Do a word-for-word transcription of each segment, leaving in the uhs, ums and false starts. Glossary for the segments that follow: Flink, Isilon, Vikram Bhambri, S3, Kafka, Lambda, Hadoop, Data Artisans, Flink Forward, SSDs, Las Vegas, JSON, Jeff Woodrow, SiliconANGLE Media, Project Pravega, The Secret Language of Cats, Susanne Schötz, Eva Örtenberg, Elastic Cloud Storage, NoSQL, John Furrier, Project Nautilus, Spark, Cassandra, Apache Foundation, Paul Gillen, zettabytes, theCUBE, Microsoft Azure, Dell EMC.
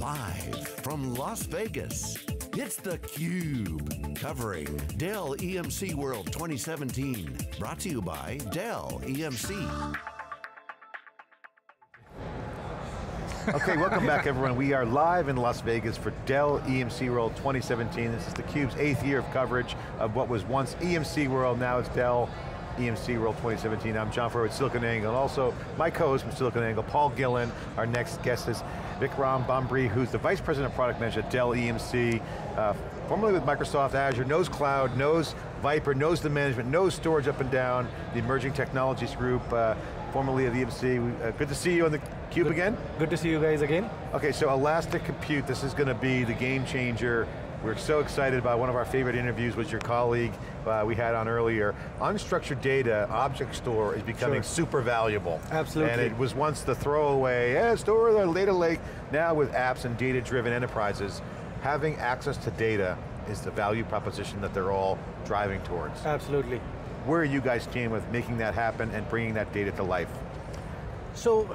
Live from Las Vegas, it's theCUBE, covering Dell E M C World twenty seventeen. Brought to you by Dell E M C. Okay, welcome back everyone. We are live in Las Vegas for Dell E M C World twenty seventeen. This is theCUBE's eighth year of coverage of what was once E M C World, now it's Dell E M C World twenty seventeen. I'm John Furrier with SiliconANGLE, and also my co-host from SiliconANGLE, Paul Gillen. Our next guest is Vikram Bhambri, who's the Vice President of Product Manager at Dell E M C, uh, formerly with Microsoft Azure, knows cloud, knows Viper, knows the management, knows storage up and down, the Emerging Technologies Group, uh, formerly of the E M C. Uh, good to see you on theCUBE again. Good to see you guys again. Okay, so Elastic Compute, this is going to be the game changer. We're so excited about one of our favorite interviews was your colleague uh, we had on earlier. Unstructured data, object store, is becoming sure. super valuable. Absolutely. And it was once the throwaway, yeah, store the data lake. Now with apps and data-driven enterprises, having access to data is the value proposition that they're all driving towards. Absolutely. Where are you guys teaming with making that happen and bringing that data to life? So,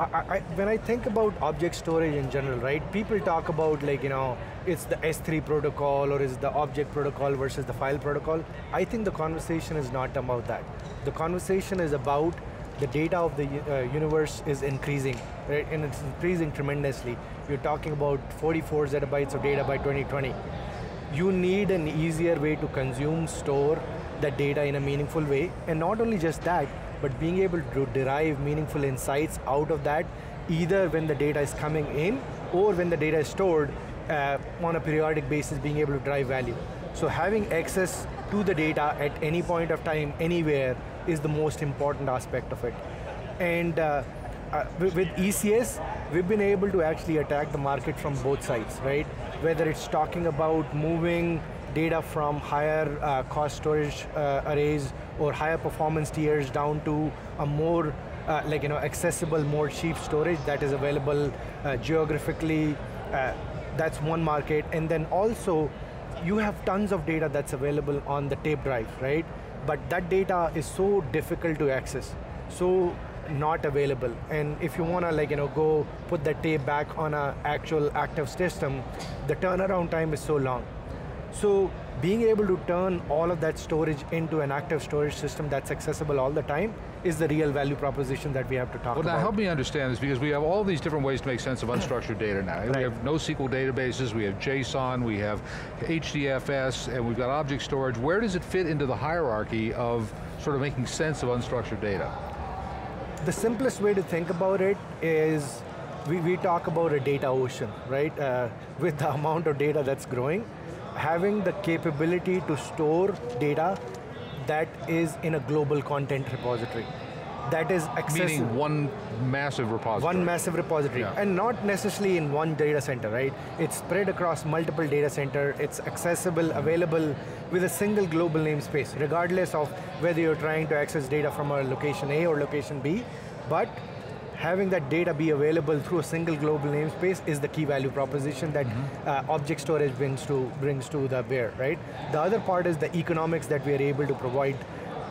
I, I, when I think about object storage in general, right, people talk about like, you know, it's the S three protocol or is the object protocol versus the file protocol. I think the conversation is not about that. The conversation is about the data of the uh, universe is increasing, right, and it's increasing tremendously. You're talking about forty-four zettabytes of data by twenty twenty. You need an easier way to consume, store that data in a meaningful way, and not only just that, but being able to derive meaningful insights out of that, either when the data is coming in or when the data is stored uh, on a periodic basis, being able to drive value. So having access to the data at any point of time, anywhere, is the most important aspect of it. And uh, uh, with E C S, we've been able to actually attack the market from both sides, right? Whether it's talking about moving data from higher uh, cost storage uh, arrays or higher performance tiers down to a more uh, like you know accessible, more cheap storage that is available uh, geographically. Uh, that's one market, and then also you have tons of data that's available on the tape drive, right? But that data is so difficult to access, so not available. And if you want to like you know go put that tape back on an actual active system, the turnaround time is so long. So being able to turn all of that storage into an active storage system that's accessible all the time is the real value proposition that we have to talk well, about. Well now help me understand this, because we have all these different ways to make sense of unstructured data now. Right. We have NoSQL databases, we have JSON, we have H D F S, and we've got object storage. Where does it fit into the hierarchy of sort of making sense of unstructured data? The simplest way to think about it is, we, we talk about a data ocean, right? Uh, with the amount of data that's growing, having the capability to store data that is in a global content repository. That is accessible. Meaning one massive repository. One massive repository, yeah. And not necessarily in one data center, right? It's spread across multiple data centers, it's accessible, available with a single global namespace, regardless of whether you're trying to access data from a location A or location B, but having that data be available through a single global namespace is the key value proposition that mm-hmm. uh, object storage brings to, brings to the bear, right? The other part is the economics that we are able to provide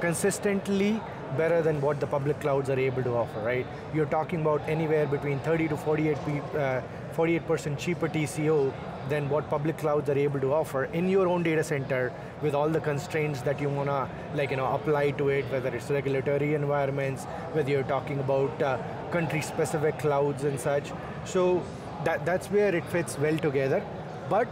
consistently better than what the public clouds are able to offer, right? You're talking about anywhere between thirty to forty-eight percent cheaper T C O than what public clouds are able to offer in your own data center with all the constraints that you want to like, you know, apply to it, whether it's regulatory environments, whether you're talking about uh, country-specific clouds and such. So that, that's where it fits well together. But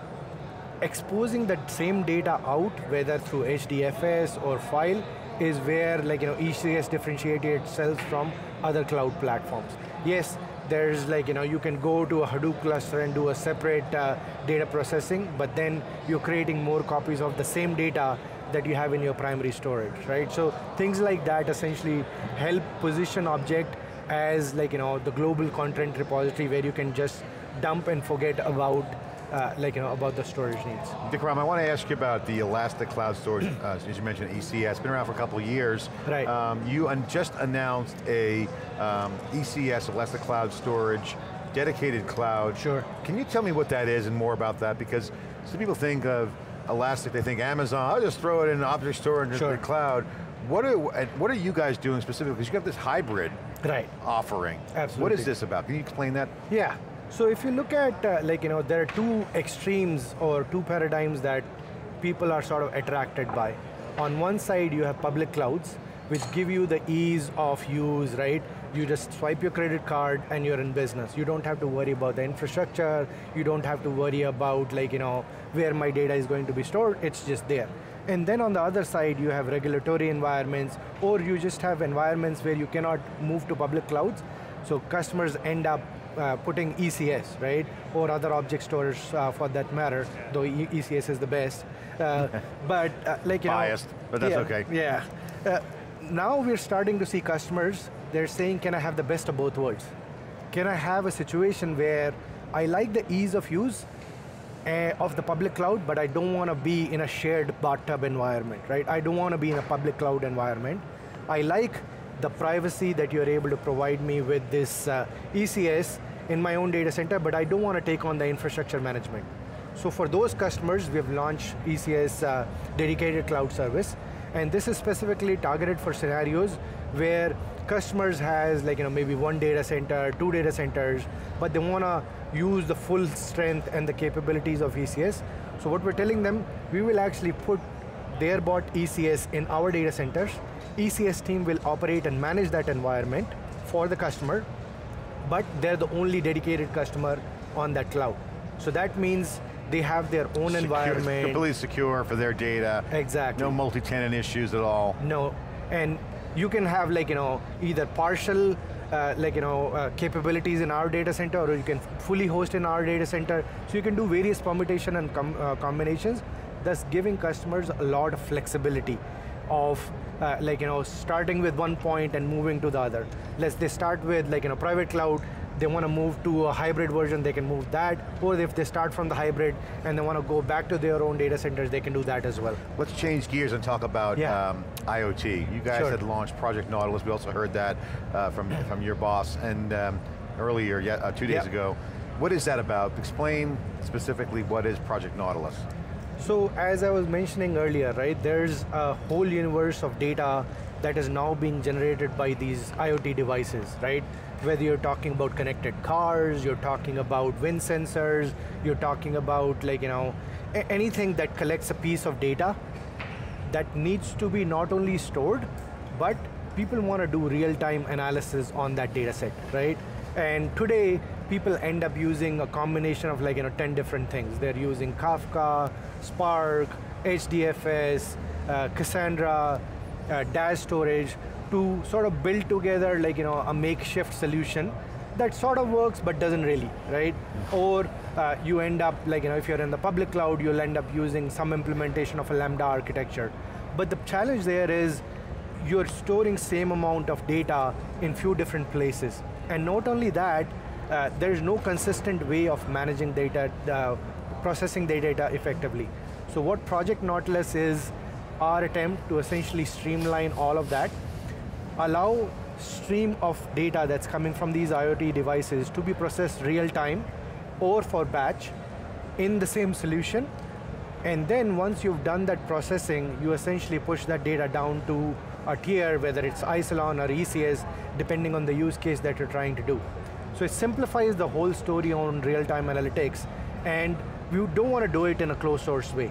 exposing that same data out, whether through H D F S or file, is where like, you know, E C S differentiates itself from other cloud platforms. Yes, there's like, you know, you can go to a Hadoop cluster and do a separate uh, data processing, but then you're creating more copies of the same data that you have in your primary storage, right? So things like that essentially help position object as like, you know, the global content repository where you can just dump and forget about Uh, like, you know, about the storage needs. Vikram, I want to ask you about the Elastic Cloud Storage, uh, as you mentioned, E C S. It's been around for a couple of years. Right. Um, you un just announced a um, E C S, Elastic Cloud Storage, dedicated cloud. Sure. Can you tell me what that is and more about that? Because some people think of Elastic, they think Amazon, I'll just throw it in an object store and just sure. the cloud. What are, what are you guys doing specifically? Because you have this hybrid right. offering. Absolutely. What is this about? Can you explain that? Yeah. So if you look at, uh, like, you know, there are two extremes or two paradigms that people are sort of attracted by. On one side, you have public clouds, which give you the ease of use, right? You just swipe your credit card and you're in business. You don't have to worry about the infrastructure. You don't have to worry about, like, you know, where my data is going to be stored. It's just there. And then on the other side, you have regulatory environments, or you just have environments where you cannot move to public clouds. So customers end up uh, putting E C S, right? Or other object storage uh, for that matter, yeah. Though e ECS is the best. Uh, but uh, like, you Biased, know. but that's yeah, okay. Yeah. Uh, now we're starting to see customers, they're saying, can I have the best of both worlds? Can I have a situation where I like the ease of use uh, of the public cloud, but I don't want to be in a shared bathtub environment, right? I don't want to be in a public cloud environment. I like the privacy that you're able to provide me with this uh, E C S in my own data center, but I don't want to take on the infrastructure management. So for those customers, we've launched E C S uh, dedicated cloud service, and this is specifically targeted for scenarios where customers has, like, you know, maybe one data center, two data centers, but they want to use the full strength and the capabilities of E C S. So what we're telling them, we will actually put their bot E C S in our data centers. E C S team will operate and manage that environment for the customer, but they're the only dedicated customer on that cloud. So that means they have their own secure, environment. Completely secure for their data. Exactly. No multi-tenant issues at all. No, and you can have, like, you know, either partial uh, like, you know, uh, capabilities in our data center, or you can fully host in our data center. So you can do various permutation and com uh, combinations, thus giving customers a lot of flexibility of uh, like, you know, starting with one point and moving to the other. Let's they start with, like, you know, private cloud, they want to move to a hybrid version, they can move that, or if they start from the hybrid and they want to go back to their own data centers, they can do that as well. Let's change gears and talk about yeah. um, IoT. You guys sure. had launched Project Nautilus, we also heard that uh, from, from your boss, and um, earlier, yeah, uh, two days yep. ago. What is that about? Explain specifically what is Project Nautilus. So as I was mentioning earlier, right, there's a whole universe of data that is now being generated by these IoT devices, right? Whether you're talking about connected cars, you're talking about wind sensors, you're talking about, like, you know, anything that collects a piece of data that needs to be not only stored, but people want to do real-time analysis on that data set, right? And today, people end up using a combination of, like, you know, ten different things. They're using Kafka, Spark, H D F S, uh, Cassandra, uh, Dash storage to sort of build together, like, you know, a makeshift solution that sort of works but doesn't really, right? Mm-hmm. Or uh, you end up, like, you know, if you're in the public cloud, you'll end up using some implementation of a Lambda architecture. But the challenge there is you're storing same amount of data in few different places. And not only that, Uh, there's no consistent way of managing data, uh, processing the data effectively. So what Project Nautilus is, our attempt to essentially streamline all of that, allow stream of data that's coming from these IoT devices to be processed real time or for batch in the same solution. And then once you've done that processing, you essentially push that data down to a tier, whether it's Isilon or E C S, depending on the use case that you're trying to do. So it simplifies the whole story on real-time analytics, and we don't want to do it in a closed source way.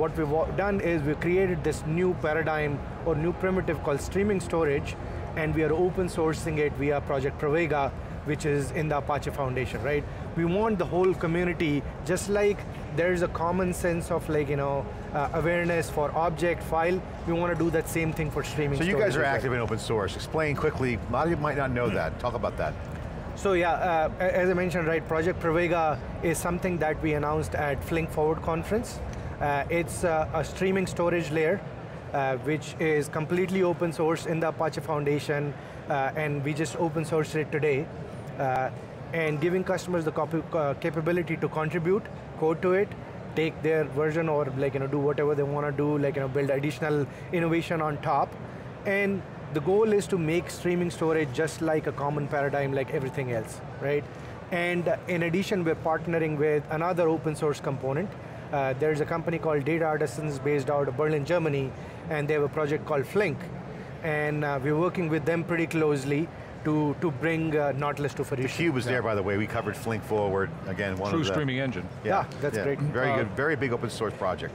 What we've done is we've created this new paradigm or new primitive called streaming storage, and we are open sourcing it via Project Pravega, which is in the Apache Foundation, right? We want the whole community, just like there's a common sense of, like, you know, uh, awareness for object, file, we want to do that same thing for streaming storage. So you guys are active in open source. Explain quickly, a lot of you might not know that. Talk about that. So yeah, uh, as I mentioned, right, Project Pravega is something that we announced at Flink Forward conference. Uh, it's uh, a streaming storage layer, uh, which is completely open source in the Apache Foundation, uh, and we just open sourced it today, uh, and giving customers the uh, capability to contribute code to it, take their version, or, like, you know, do whatever they want to do, like, you know, build additional innovation on top, and the goal is to make streaming storage just like a common paradigm like everything else, right? And uh, in addition, we're partnering with another open source component. Uh, there's a company called Data Artisans based out of Berlin, Germany, and they have a project called Flink. And uh, we're working with them pretty closely to, to bring uh, Nautilus to fruition. theCUBE was there, by the way. We covered Flink Forward, again, one True of the- True streaming engine. Yeah, yeah that's yeah. great. Very uh, good, very big open source project.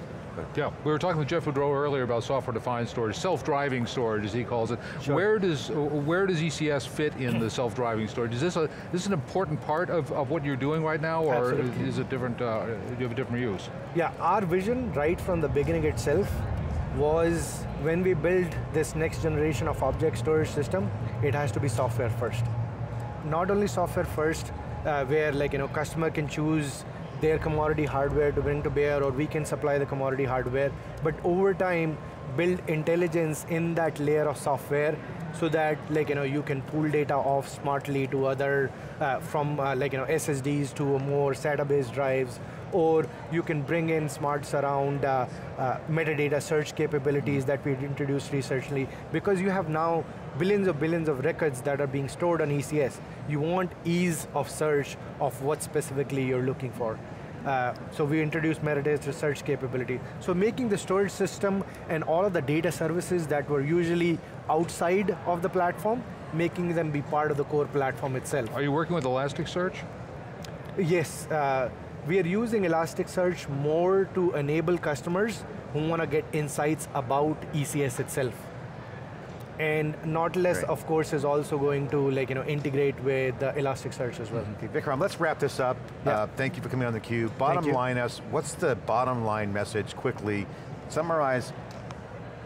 Yeah, we were talking with Jeff Woodrow earlier about software-defined storage, self-driving storage as he calls it. Sure. Where does where does E C S fit in the self-driving storage? Is this a this is an important part of, of what you're doing right now, or Absolutely. is it different? Uh, do you have a different use? Yeah, our vision right from the beginning itself was when we build this next generation of object storage system, it has to be software first. Not only software first, uh, where like you know customer can choose their commodity hardware to bring to bear, or we can supply the commodity hardware, but over time, build intelligence in that layer of software so that like, you, know, you can pull data off smartly to other, uh, from uh, like, you know, S S Ds to more SATA-based drives, or you can bring in smarts around uh, uh, metadata search capabilities that we introduced recently, because you have now billions of billions of records that are being stored on E C S. You want ease of search of what specifically you're looking for. Uh, so we introduced metadata search capability. So making the storage system and all of the data services that were usually outside of the platform, making them be part of the core platform itself. Are you working with Elasticsearch? Yes. Uh, We are using Elasticsearch more to enable customers who want to get insights about E C S itself. And Nautilus, of course, is also going to like, you know, integrate with uh, Elasticsearch as well. Mm-hmm. Okay, Vikram, let's wrap this up. Yeah. Uh, thank you for coming on theCUBE. Bottom line us, what's the bottom line message quickly? Summarize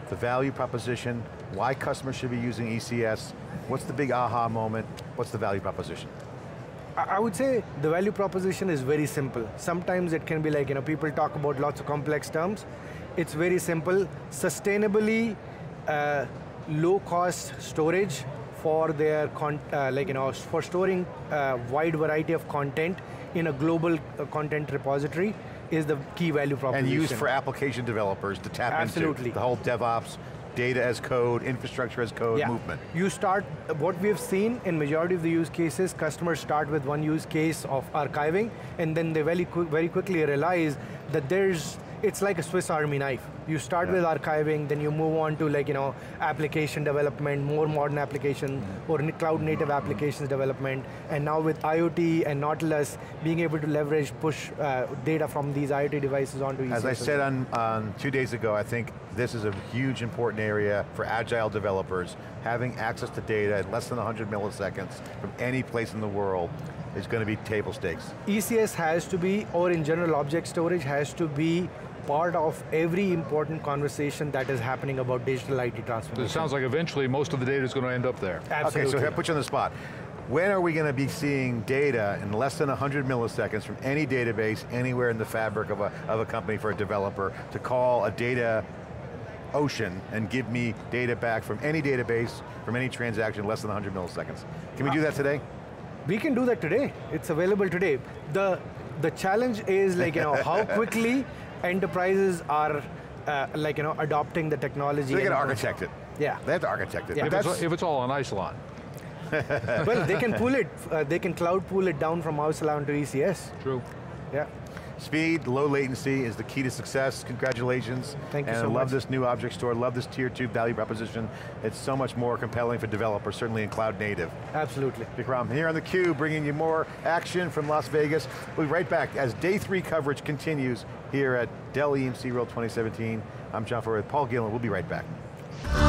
the value proposition, why customers should be using E C S, what's the big aha moment, what's the value proposition? I would say the value proposition is very simple. Sometimes it can be like, you know, people talk about lots of complex terms. It's very simple. Sustainably uh, low cost storage for their, con uh, like, you know, for storing a wide variety of content in a global uh, content repository is the key value proposition. And used for application developers to tap Absolutely. into the whole DevOps, data as code, infrastructure as code yeah. movement. You start, what we've seen in majority of the use cases, customers start with one use case of archiving, and then they very, qu very quickly realize that there's, it's like a Swiss Army knife. You start yeah. with archiving, then you move on to like, you know, application development, more modern application, mm-hmm. or cloud native mm-hmm. applications development, and now with I O T and Nautilus, being able to leverage, push uh, data from these I O T devices onto E C S. As I said on, on two days ago, I think this is a huge important area for agile developers. Having access to data in less than one hundred milliseconds from any place in the world is going to be table stakes. E C S has to be, or in general object storage, has to be part of every important conversation that is happening about digital I T transformation. It sounds like eventually most of the data is going to end up there. Absolutely. Okay, so here, I put you on the spot. When are we going to be seeing data in less than one hundred milliseconds from any database, anywhere in the fabric of a, of a company for a developer to call a data ocean and give me data back from any database, from any transaction, less than one hundred milliseconds? Can we do that today? We can do that today. It's available today. The, the challenge is like, you know, how quickly enterprises are uh, like, you know, adopting the technology. So they can architect it. Yeah. They have to architect it. Yeah. If, it's, if it's all on Isilon. Well, they can pull it, uh, they can cloud pull it down from Isilon to E C S. True. Yeah. Speed, low latency is the key to success. Congratulations. Thank you and so I much. I love this new object store, love this tier two value proposition. It's so much more compelling for developers, certainly in cloud native. Absolutely. Vikram, here on theCUBE, bringing you more action from Las Vegas. We'll be right back as day three coverage continues here at Dell E M C World twenty seventeen. I'm John Furrier with Paul Gillen, we'll be right back.